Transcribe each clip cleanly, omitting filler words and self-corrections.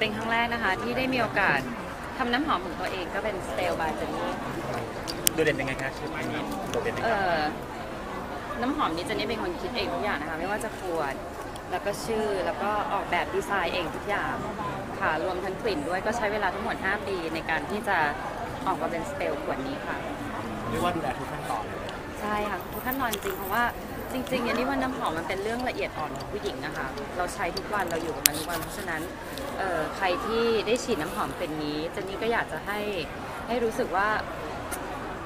เป็นครั้งแรกนะคะที่ได้มีโอกาสทำน้ำหอมของตัวเองก็เป็นสเตลบาร์เจนนี่โดดเด่นยังไงคะชื่อไม้นี้โดดเด่นยังไงน้ำหอมนี้เจนนี่เป็นคนคิดเองทุกอย่างนะคะไม่ว่าจะขวดแล้วก็ชื่อแล้วก็ออกแบบดีไซน์เองทุกอย่างค่ะรวมทั้งกลิ่นด้วยก็ใช้เวลาทั้งหมด5ปีในการที่จะออกมาเป็นสเตลขวดนี้ค่ะเรียกว่าดูแลทุกขั้นตอนเลยใช่ค่ะทุกขั้นตอนจริงเพราะว่าจริงๆอย่างนี้ว่าน้ำหอมมันเป็นเรื่องละเอียดอ่อนของผู้หญิงนะคะเราใช้ทุกวันเราอยู่กับมันทุกวันเพราะฉะนั้นใครที่ได้ฉีดน้ำหอมเป็นนี้เจนนี่ก็อยากจะให้รู้สึกว่า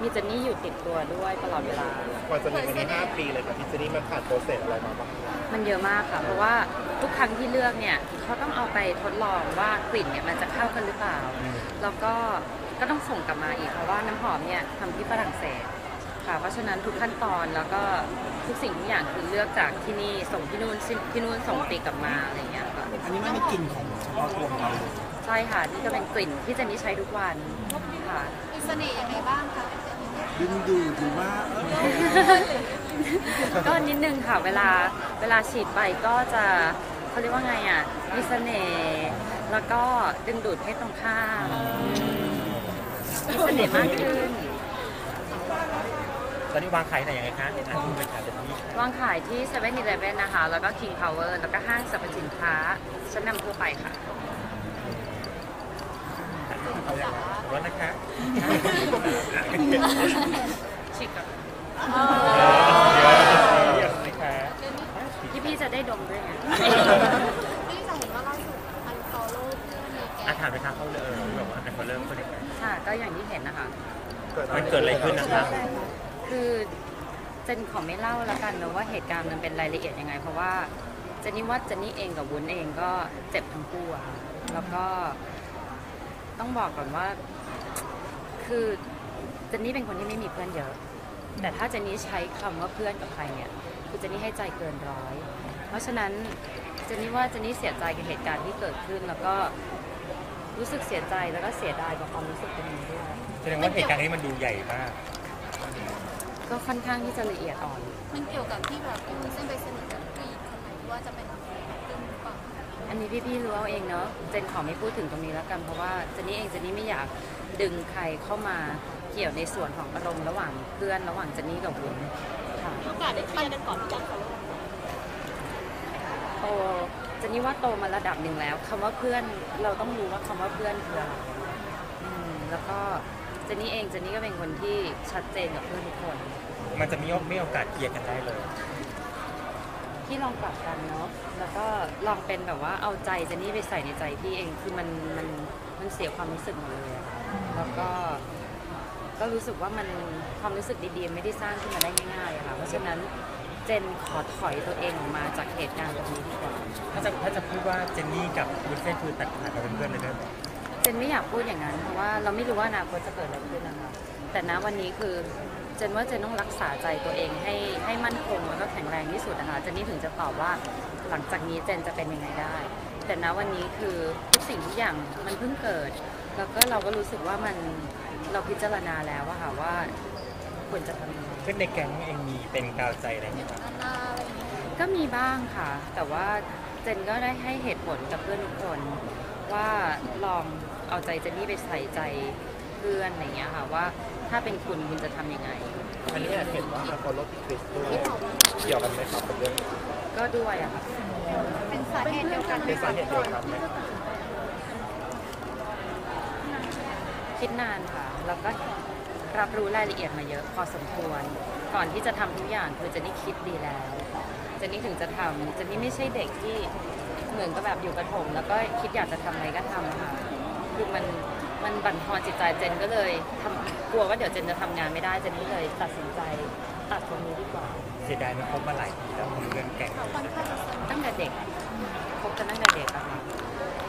มีเจนนี่อยู่ติดตัวด้วยตลอดเวลากว่าจะมีวันนี้5ปีเลยค่ะที่เจนนี่มันผ่านโปรเซสอะไรมาบ้างมันเยอะมากค่ะเพราะว่าทุกครั้งที่เลือกเนี่ยเขาต้องเอาไปทดลองว่ากลิ่นเนี่ยมันจะเข้ากันหรือเปล่าแล้วก็ต้องส่งกลับมาอีกเพราะว่าน้ำหอมเนี่ยทำที่ฝรั่งเศสค่ะเพราะฉะนั้นทุกขั้นตอนแล้วก็ทุกสิ่งทุกอย่างคือเลือกจากที่นี่ส่งที่นู่นส่งตีกลับมาอะไรอย่างเงี้ยค่ะอันนี้ไม่ได้กลิ่นของเฉพาะตัวเราใช่ค่ะนี่ก็เป็นกลิ่นที่เจนนี่ใช้ทุกวันค่ะมีเสน่ห์ยังไงบ้างคะดึงดูดหรือว่าก็นิดนึงค่ะเวลาฉีดไปก็จะเขาเรียกว่าไงอ่ะมีเสน่ห์แล้วก็ดึงดูดให้ตรงข้ามมีเสน่ห์มากขึ้นตอนนี้วางขายไหนยังไงคะวางขายที่ 7-Eleven นะคะแล้วก็ King Power แล้วก็ห้างสรรพสินค้าชั้นนำทั่วไปค่ะร้อนนะคะชิคกับพี่จะได้ดมด้วยไงพี่จะเห็นว่าเราอยู่อันฟอลโล่อาถรรพ์ไปทางเขาเลยแบบว่าอันฟอลโล่คนเดียวค่ะก็อย่างที่เห็นนะคะมันเกิดอะไรขึ้นนะคะคือเจนขอไม่เล่าแล้วกันนะว่าเหตุการณ์มันเป็นรายละเอียดยังไงเพราะว่าเจนนี่ว่าเจนนี่เองกับวุ้นเองก็เจ็บทั้งคู่อะแล้วก็ต้องบอกก่อนว่าคือเจนนี่เป็นคนที่ไม่มีเพื่อนเยอะแต่ถ้าเจนนี่ใช้คำว่าเพื่อนกับใครเนี่ยคือเจนนี่ให้ใจเกินร้อยเพราะฉะนั้นเจนนี่ว่าเจนนี่เสียใจกับเหตุการณ์ที่เกิดขึ้นแล้วก็รู้สึกเสียใจแล้วก็เสียดายกับความรู้สึกตรงนี้ด้วยแสดงว่าเหตุการณ์นี้มันดูใหญ่มากก็ค่อนข้างที่จะละเอียดอ่อนมันเกี่ยวกับที่แบบเส้นไปสนิทกับผู้หญิงคนไหนว่าจะเป็นอันนี้พี่รู้เอาเองเนาะเจนขอไม่พูดถึงตรงนี้แล้วกันเพราะว่าเจนนี่เองเจนนี่ไม่อยากดึงใครเข้ามาเกี่ยวในส่วนของอารมณ์ระหว่างเพื่อนระหว่างเจนนี่กับวุ้นค่ะโอกาสได้เคลียร์กันก่อนจังค่ะโตเจนนี่ว่าโตมาระดับหนึ่งแล้วคำว่าเพื่อนเราต้องรู้ว่าคำว่าเพื่อนคืออะไรแล้วก็เจนนี่เองเจนนี่ก็เป็นคนที่ชัดเจนกับเพื่อนทุกคนมันจะไม่โอกาสเคลียร์กันได้เลยที่ลองปรับกันเนาะแล้วก็ลองเป็นแบบว่าเอาใจเจนนี่ไปใส่ในใจพี่เองคือมันเสียความรู้สึกหมดเลยแล้วก็รู้สึกว่ามันความรู้สึกดีๆไม่ได้สร้างขึ้นมาได้ง่ายๆค่ะเพราะฉะนั้นเจนขอถอยตัวเองออกมาจากเหตุการณ์ตรงนี้ดีกว่าถ้าจะพูดว่าเจนนี่กับวุ้นเส้นคือตัดขาดกันเป็นเพื่อนเลยได้ไหมเจนไม่อยากพูดอย่างนั้นเพราะว่าเราไม่รู้ว่าอนาคตจะเกิดอะไรขึ้นนะคะแต่ณวันนี้คือเจนว่าเจนต้องรักษาใจตัวเองให้มั่นคงแล้วก็แข็งแรงที่สุดนะคะเจนนี่ถึงจะตอบว่าหลังจากนี้เจนจะเป็นยังไงได้แต่ณวันนี้คือทุกสิ่งทุกอย่างมันเพิ่งเกิดแล้วก็เราก็รู้สึกว่ามันเราพิจารณาแล้วว่าค่ะว่าควรจะทำยังไงในแก๊งเองมีเป็นกาวใจอะไรไหมคะก็มีบ้างค่ะแต่ว่าเจนก็ได้ให้เหตุผลกับเพื่อนทุกคนว่าลองเอาใจเจนนี่ไปใส่ใจเพื่อนอะไรเงี้ยค่ะว่าถ้าเป็นคุณจะทำยังไงอันนี้เห็นว่าคอลติคริสต์ด้วยเกี่ยวกันไหมครับกับเรื่องก็ด้วยอะค่ะเป็นสาเหตุเดียวกันไหมคิดนานค่ะแล้วก็รับรู้รายละเอียดมาเยอะพอสมควรก่อนที่จะทำทุกอย่างคือเจนนี่คิดดีแล้วเจนนี่ถึงจะทำเจนนี่ไม่ใช่เด็กที่เหมือนกับแบบอยู่กระถมแล้วก็คิดอยากจะทำอะไรก็ทำค่ะคือมันบั่นทอนจิตใจเจนก็เลยกลัวว่าเดี๋ยวเจนจะทำงานไม่ได้เจนนี่เลยตัดสินใจตัดตรงนี้ดีกว่าเสียดายมันคบมาหลายปีแล้วเรื่องแก่งตั้งแต่เด็กคบกันตั้งแต่เด็กอะค่ะ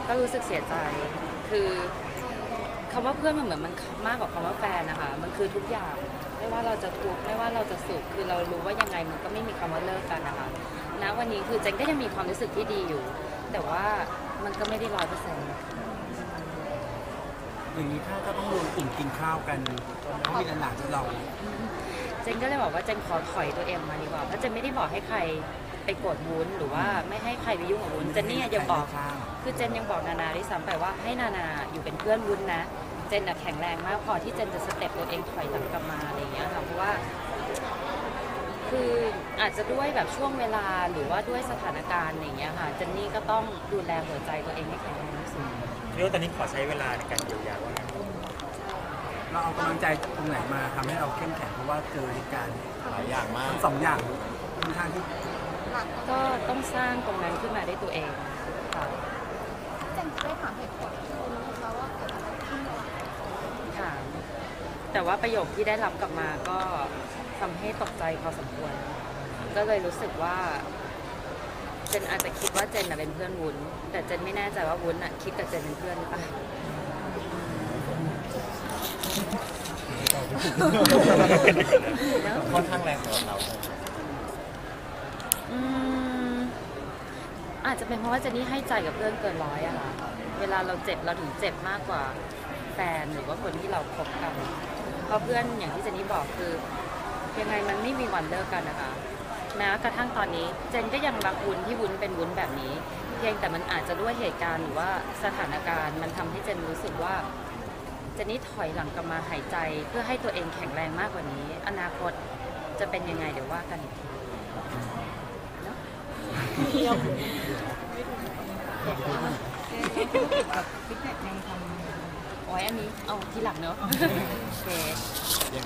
ก็รู้สึกเสียใจคือคำว่าเพื่อนมันเหมือนมันมากกว่าคำว่าแฟนนะคะมันคือทุกอย่างไม่ว่าเราจะทุกข์ไม่ว่าเราจะสุขคือเรารู้ว่ายังไงมันก็ไม่มีคำว่าเลิกกันนะคะณวันนี้คือเจนก็ยังมีความรู้สึกที่ดีอยู่แต่ว่ามันก็ไม่ได้ 100% อย่างนี้ถ้าต้องรวมกลุ่มกินข้าวกันต้องมีหลานๆจะลองเจนก็เลยบอกว่าเจนขอถอยตัวเองมาดีกว่าเพราะเจนไม่ได้บอกให้ใครไปกดวุ้นหรือว่าไม่ให้ใครไปยุ่งกับวุ้นเจนนี่อย่าบอก คือเจนยังบอกนานาด้วยซ้ำไปว่าให้นานาอยู่เป็นเพื่อนวุ้นนะเจนแข็งแรงมากพอที่เจนจะสเต็ปตัวเองถอยหลังกลับมาอะไรอย่างเงี้ยค่ะเพราะว่าคืออาจจะด้วยแบบช่วงเวลาหรือว่าด้วยสถานการณ์อะไรอย่างเงี้ยค่ะเจนนี่ก็ต้องดูแลหัวใจตัวเองให้แข็งแรงที่สุดเรื่องตอนนี้ขอใช้เวลาในการเยียวยาว่าเราเอากำลังใจตรงไหนมาทำให้เราเข้มแข็งเพราะว่าเจอเหตุการณ์หลายอย่างมากสองอย่างค่อนข้างที่ก็ต้องสร้างตรงนั้นขึ้นมาได้ตัวเองค่ะเจนได้ถามเหตุผลเขาว่าค่ะแต่ว่าประโยคที่ได้รับกลับมาก็ทำให้ตกใจพอสมควรก็เลยรู้สึกว่าเจนอาจจะคิดว่าเจนเป็นเพื่อนวุ้นแต่เจนไม่แน่ใจว่าวุ้นคิดกับเจนเป็นเพื่อนหรือเปล่าค่อนข้างแรงสำหรับเราอาจจะเป็นเพราะว่าเจนนี่ให้ใจกับเพื่อนเกินร้อยอะค่ะเวลาเราเจ็บเราถึงเจ็บมากกว่าแฟนหรือว่าคนที่เราคบกันเพราะเพื่อนอย่างที่เจนนี่บอกคือยังไงมันไม่มีวันเลิกกันนะคะแม้กระทั่งตอนนี้เจนก็ยังรักวุ้นที่วุ้นเป็นวุ้นแบบนี้เพียงแต่มันอาจจะด้วยเหตุการณ์หรือว่าสถานการณ์มันทำให้เจนรู้สึกว่าเจนนี่ถอยหลังกลับมาหายใจเพื่อให้ตัวเองแข็งแรงมากกว่านี้อนาคตจะเป็นยังไงเดี๋ยวว่ากันโอ้ยอันนี้เอาที่หลักเนอะ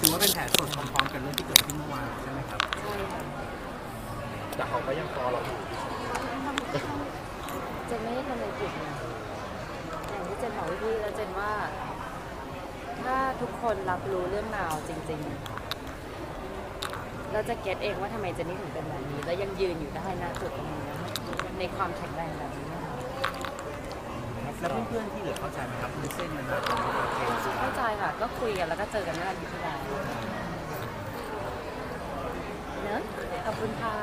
ถือว่าเป็นแผลสดพร้อมๆกันเรื่องที่เกิดขึ้นเมื่อวานใช่ไหมครับใช่ค่ะแต่เขาก็ยังรอเราอยู่เจนไม่ได้ทำอะไรผิดนะอย่างที่เจนบอกพี่แล้วเจนว่าถ้าทุกคนรับรู้เรื่องราวจริงๆเราจะเก็ตเองว่าทำไมเจนนี่ถึงเป็นแบบนี้และยังยืนอยู่ได้นะจุดตรงนี้ในความแข็งแรงแบบนี้แล้วเพื่อนๆที่เหลือเข้าใจไหมครับคือเส้นมันแบบเข้าใจค่ะก็คุยกันแล้วก็เจอกันเมื่อวันที่ผ่านมาเนอะขอบคุณค่ะ